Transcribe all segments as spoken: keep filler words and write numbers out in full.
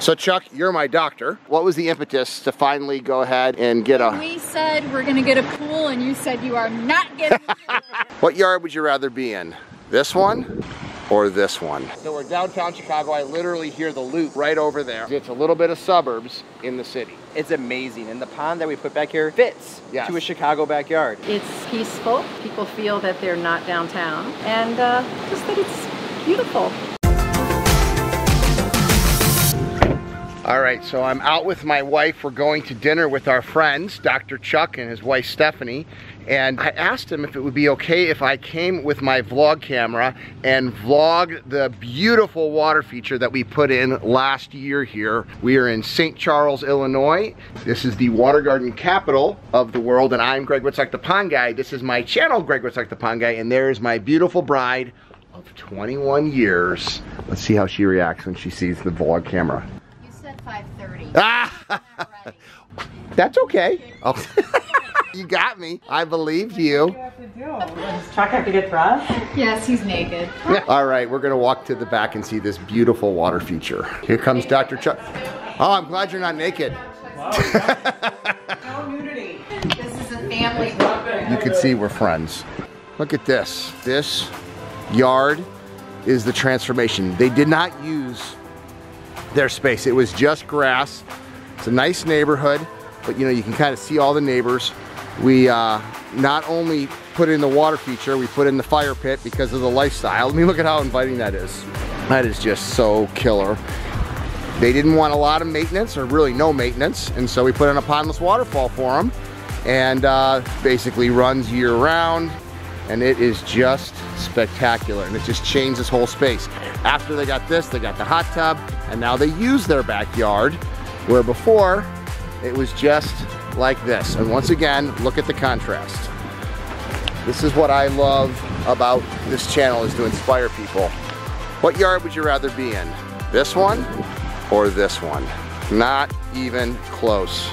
So Chuck, you're my doctor. What was the impetus to finally go ahead and get a... We said we're gonna get a pool and you said you are not getting a pool. What yard would you rather be in? This one? Or this one. So we're downtown Chicago. I literally hear the loop right over there. It's a little bit of suburbs in the city. It's amazing. And the pond that we put back here fits yes. to a Chicago backyard. It's peaceful. People feel that they're not downtown. And uh, just that it's beautiful. All right, so I'm out with my wife. We're going to dinner with our friends, Doctor Chuck and his wife, Stephanie. And I asked him if it would be okay if I came with my vlog camera and vlogged the beautiful water feature that we put in last year here. We are in Saint Charles, Illinois. This is the water garden capital of the world, and I'm Greg Wittstock, the Pond Guy. This is my channel, Greg Wittstock, the Pond Guy, and there is my beautiful bride of twenty-one years. Let's see how she reacts when she sees the vlog camera. five thirty. Ah! That's okay. Oh. You got me. I believed you. Does Chuck have to get dressed? Yes, he's naked. All right, we're going to walk to the back and see this beautiful water feature. Here comes Doctor Chuck. Oh, I'm glad you're not naked. No nudity. This is a family. You can see we're friends. Look at this. This yard is the transformation. They did not use their space. It was just grass. It's a nice neighborhood, but you know, you can kind of see all the neighbors. We uh, not only put in the water feature, we put in the fire pit because of the lifestyle. I mean, look at how inviting that is. That is just so killer. They didn't want a lot of maintenance, or really no maintenance, and so we put in a pondless waterfall for them, and uh, basically runs year round. And it is just spectacular, and it just changed this whole space. After they got this, they got the hot tub, and now they use their backyard, where before it was just like this. And once again, look at the contrast. This is what I love about this channel, is to inspire people. What yard would you rather be in? This one or this one? Not even close.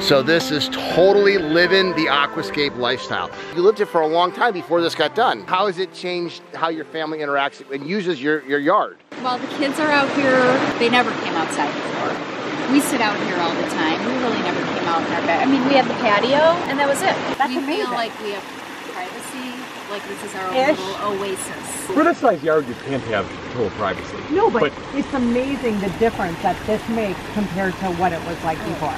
So this is totally living the Aquascape lifestyle. You lived it for a long time before this got done. How has it changed how your family interacts and uses your, your yard? Well, the kids are out here. They never came outside before. We sit out here all the time. We really never came out in our bed. I mean, we have the patio and that was it. That's we amazing. Feel like we have privacy. Like this is our own little oasis. For this size yard, you can't have total privacy. No, but, but it's amazing the difference that this makes compared to what it was like before.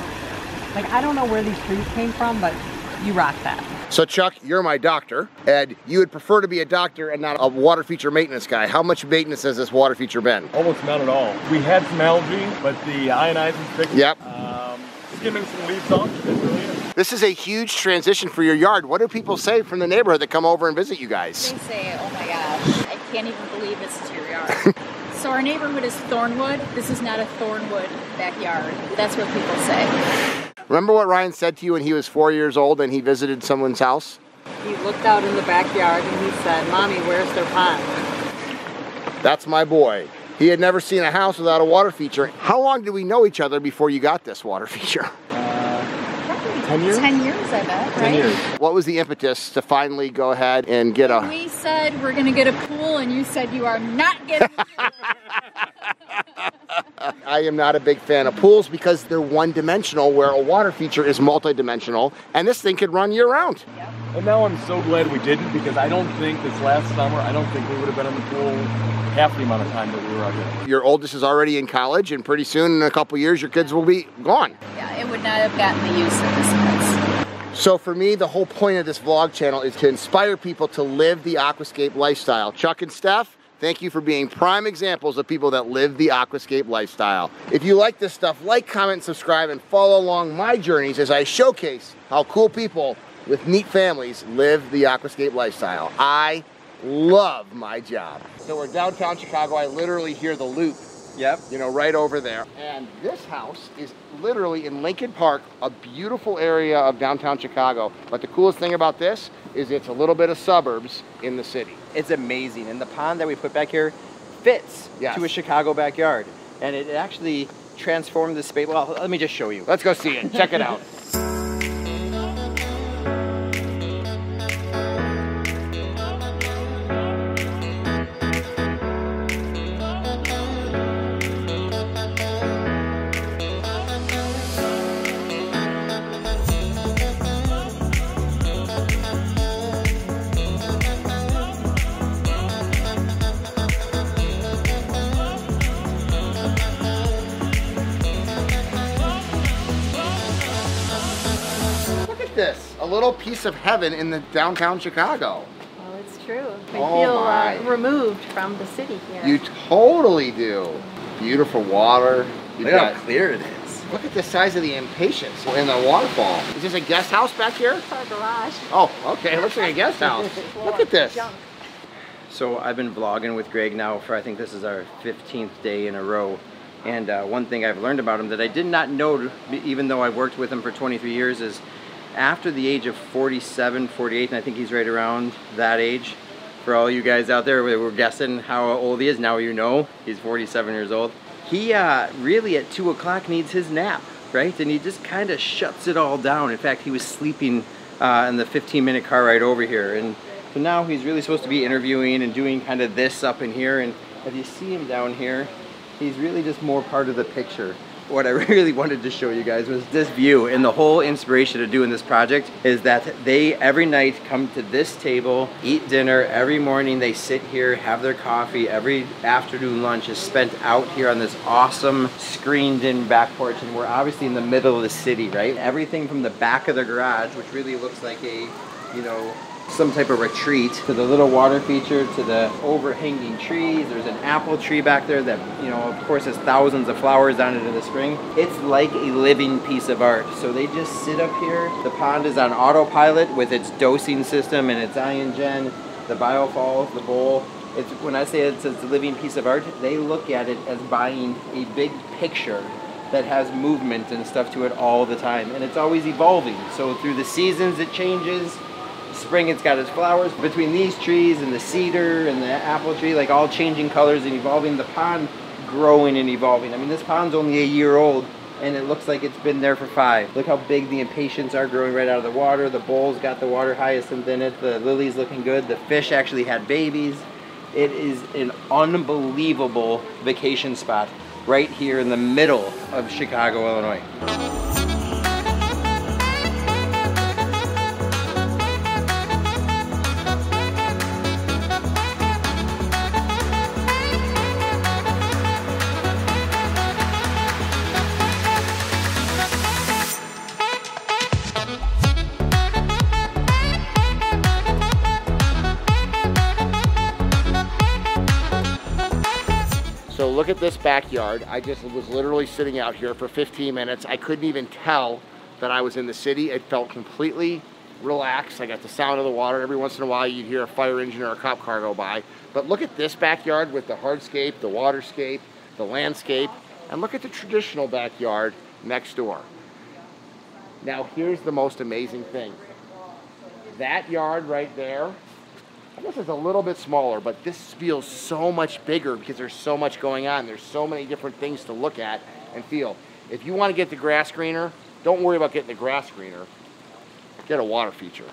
Like, I don't know where these trees came from, but you rock that. So Chuck, you're my doctor, and you would prefer to be a doctor and not a water feature maintenance guy. How much maintenance has this water feature been? Almost none at all. We had some algae, but the ionizing fixed. Yep. Um, skimming some leaves off. This is a huge transition for your yard. What do people say from the neighborhood that come over and visit you guys? They say, oh my gosh, I can't even believe this is your yard. So our neighborhood is Thornwood. This is not a Thornwood backyard. That's what people say. Remember what Ryan said to you when he was four years old and he visited someone's house? He looked out in the backyard and he said, Mommy, where's their pond? That's my boy. He had never seen a house without a water feature. How long did we know each other before you got this water feature? ten years? ten years, I bet, right? What was the impetus to finally go ahead and get a... We said we're gonna get a pool and you said you are not getting a pool. I am not a big fan of pools because they're one-dimensional, where a water feature is multi-dimensional, and this thing could run year-round. Yep. And now I'm so glad we didn't, because I don't think this last summer, I don't think we would have been in the pool half the amount of time that we were out here. Your oldest is already in college, and pretty soon, in a couple years, your kids will be gone. Yeah, it would not have gotten the use of this place. So for me, the whole point of this vlog channel is to inspire people to live the Aquascape lifestyle. Chuck and Steph, thank you for being prime examples of people that live the Aquascape lifestyle. If you like this stuff, like, comment, subscribe, and follow along my journeys as I showcase how cool people with neat families live the Aquascape lifestyle. I love my job. So we're downtown Chicago. I literally hear the loop Yep. You know, right over there. And this house is literally in Lincoln Park, a beautiful area of downtown Chicago. But the coolest thing about this is it's a little bit of suburbs in the city. It's amazing. And the pond that we put back here fits yes. to a Chicago backyard. And it actually transformed the space. Well, let me just show you. Let's go see it. Check it out. This, a little piece of heaven in the downtown Chicago. Well, it's true. We oh feel uh, removed from the city here. You totally do. Beautiful water. You Look got, how clear it is. Look at the size of the impatience in the waterfall. Is this a guest house back here? It's our garage. Oh, okay. It looks like a guest house. Look at this. Junk. So I've been vlogging with Greg now for, I think this is our fifteenth day in a row. And uh, one thing I've learned about him that I did not know, even though I worked with him for twenty-three years, is after the age of forty-seven, forty-eight, and I think he's right around that age. For all you guys out there, we're guessing how old he is. Now you know, he's forty-seven years old. He uh, really at two o'clock needs his nap, right? And he just kind of shuts it all down. In fact, he was sleeping uh, in the fifteen minute car ride over here. And so now he's really supposed to be interviewing and doing kind of this up in here. And if you see him down here, he's really just more part of the picture. What I really wanted to show you guys was this view, and the whole inspiration of doing this project is that they every night come to this table, eat dinner, every morning they sit here, have their coffee, every afternoon lunch is spent out here on this awesome screened in back porch, and we're obviously in the middle of the city, right? Everything from the back of the garage, which really looks like a, you know, some type of retreat, to the little water feature, to the overhanging trees. There's an apple tree back there that, you know, of course has thousands of flowers on it in the spring. It's like a living piece of art. So they just sit up here. The pond is on autopilot with its dosing system and its ion gen, the biofalls, the bowl. It's, when I say it's, it's a living piece of art, they look at it as buying a big picture that has movement and stuff to it all the time. And it's always evolving. So through the seasons it changes. Spring it's got its flowers. Between these trees and the cedar and the apple tree, like all changing colors and evolving, the pond growing and evolving. I mean, this pond's only a year old and it looks like it's been there for five. Look how big the impatiens are growing right out of the water. The bowl's got the water hyacinth in it. The lily's looking good. The fish actually had babies. It is an unbelievable vacation spot right here in the middle of Chicago, Illinois. Look at this backyard. I just was literally sitting out here for fifteen minutes. I couldn't even tell that I was in the city. It felt completely relaxed. I got the sound of the water. Every once in a while, you'd hear a fire engine or a cop car go by. But look at this backyard with the hardscape, the waterscape, the landscape, and look at the traditional backyard next door. Now, here's the most amazing thing. That yard right there, this is a little bit smaller, but this feels so much bigger because there's so much going on. There's so many different things to look at and feel. If you want to get the grass greener, don't worry about getting the grass greener. Get a water feature.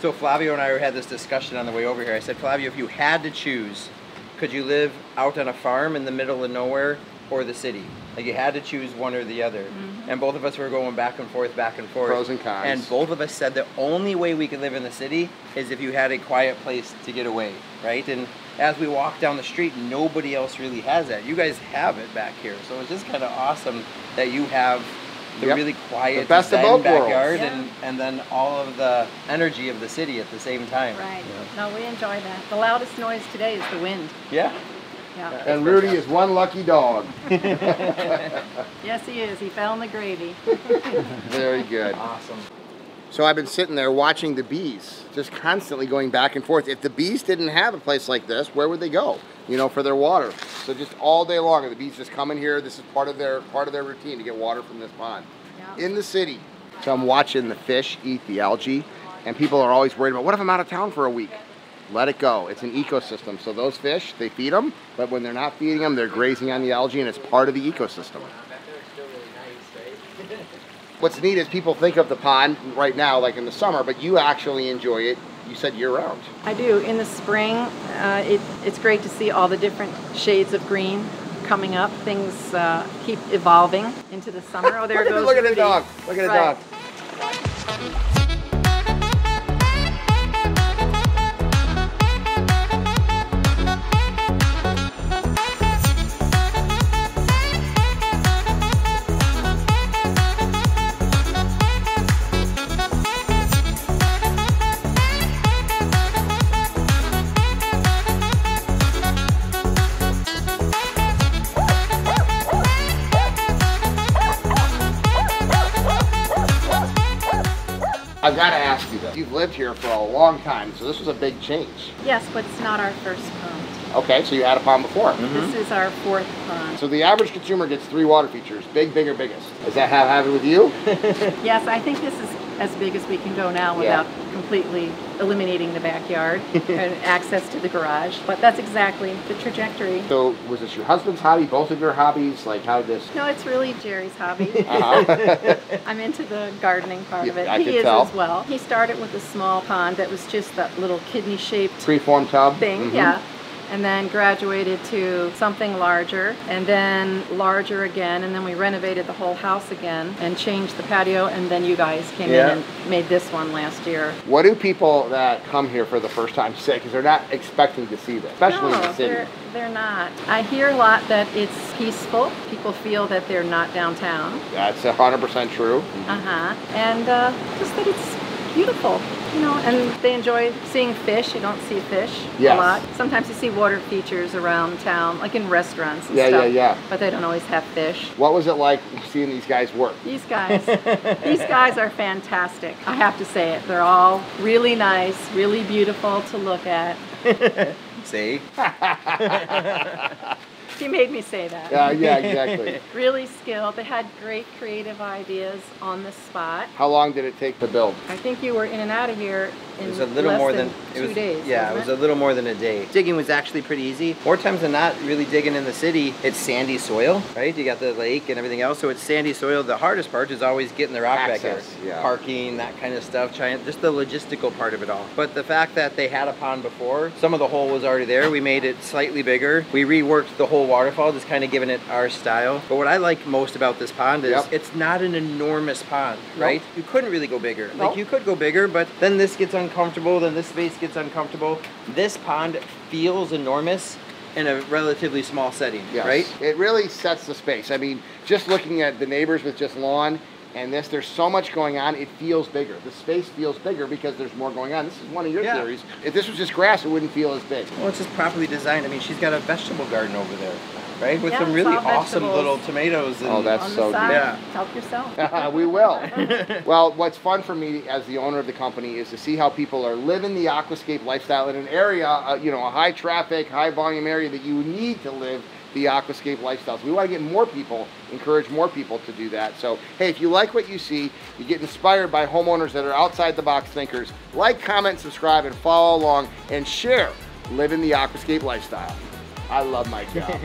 So Flavio and I had this discussion on the way over here. I said, Flavio, if you had to choose, could you live out on a farm in the middle of nowhere or the city? Like, you had to choose one or the other. Mm-hmm. And both of us were going back and forth, back and forth. Pros and cons. And both of us said the only way we could live in the city is if you had a quiet place to get away, right? And as we walk down the street, nobody else really has that. You guys have it back here. So it's just kind of awesome that you have the yep. really quiet, the best of both backyard yeah. and, and then all of the energy of the city at the same time. Right. Yeah. No, we enjoy that. The loudest noise today is the wind. Yeah. Yeah. And Rudy is one lucky dog. Yes, he is. He fell in the gravy. Very good. Awesome. So I've been sitting there watching the bees, just constantly going back and forth. If the bees didn't have a place like this, where would they go, you know, for their water? So just all day long, the bees just come in here. This is part of their part of their routine to get water from this pond. Yep. In the city. So I'm watching the fish eat the algae, and people are always worried about, what if I'm out of town for a week? Let it go. It's an ecosystem. So those fish, they feed them, but when they're not feeding them, they're grazing on the algae, and it's part of the ecosystem. What's neat is people think of the pond right now, like in the summer, but you actually enjoy it, you said, year-round. I do. In the spring, uh, it, it's great to see all the different shades of green coming up. Things uh, keep evolving into the summer. Oh, there goes Rudy. Look at the dog. Look at right. the dog. I've got to ask you this. You've lived here for a long time, so this was a big change. Yes, but it's not our first pond. Okay, so you had a pond before. Mm-hmm. This is our fourth pond. So the average consumer gets three water features, big, big, or biggest. Is that how it happened with you? Yes, I think this is as big as we can go now without yeah. completely eliminating the backyard and access to the garage. But that's exactly the trajectory. So was this your husband's hobby, both of your hobbies? Like how this? No, it's really Jerry's hobby. Uh-huh. I'm into the gardening part yeah, of it. I he is tell. as well. He started with a small pond that was just that little kidney-shaped freeform tub thing. Mm-hmm. Yeah. And then graduated to something larger, and then larger again, and then we renovated the whole house again and changed the patio, and then you guys came yeah. in and made this one last year. What do people that come here for the first time say? Because they're not expecting to see this, especially no, in the city. They're, they're not. I hear a lot that it's peaceful. People feel that they're not downtown. That's one hundred percent true. Mm-hmm. Uh-huh. And uh, just that it's beautiful. You know, and they enjoy seeing fish. You don't see fish yes. a lot. Sometimes you see water features around town, like in restaurants and yeah, stuff. Yeah, yeah, yeah. But they don't always have fish. What was it like seeing these guys work? These guys, these guys are fantastic. I have to say it. They're all really nice, really beautiful to look at. See? She made me say that. Uh, yeah, exactly. Really skilled. They had great creative ideas on the spot. How long did it take to build? I think you were in and out of here in it was a little less more than, than two it was, days. Yeah, it was it? a little more than a day. Digging was actually pretty easy. More times than not, really digging in the city, it's sandy soil, right? You got the lake and everything else, so it's sandy soil. The hardest part is always getting the rock Access, back here. Yeah. Parking, that kind of stuff, trying, just the logistical part of it all. But the fact that they had a pond before, some of the hole was already there. We made it slightly bigger. We reworked the whole waterfall, just kind of giving it our style. But what I like most about this pond is yep. it's not an enormous pond, right? Nope. You couldn't really go bigger. Nope. Like you could go bigger, but then this gets uncomfortable, then this space gets uncomfortable. This pond feels enormous in a relatively small setting, yes. right? It really sets the space. I mean, just looking at the neighbors with just lawn and this, there's so much going on, it feels bigger. The space feels bigger because there's more going on. This is one of your yeah. theories. If this was just grass, it wouldn't feel as big. Well, it's just properly designed. I mean, she's got a vegetable garden over there, right? With yeah, some really awesome vegetables. Little tomatoes. And oh, that's so good. Yeah. Help yourself. We will. Well, what's fun for me as the owner of the company is to see how people are living the Aquascape lifestyle in an area, uh, you know, a high traffic, high volume area that you need to live the Aquascape lifestyles. We want to get more people, encourage more people to do that. So, hey, if you like what you see, you get inspired by homeowners that are outside the box thinkers, like, comment, subscribe, and follow along, and share living the Aquascape lifestyle. I love my job.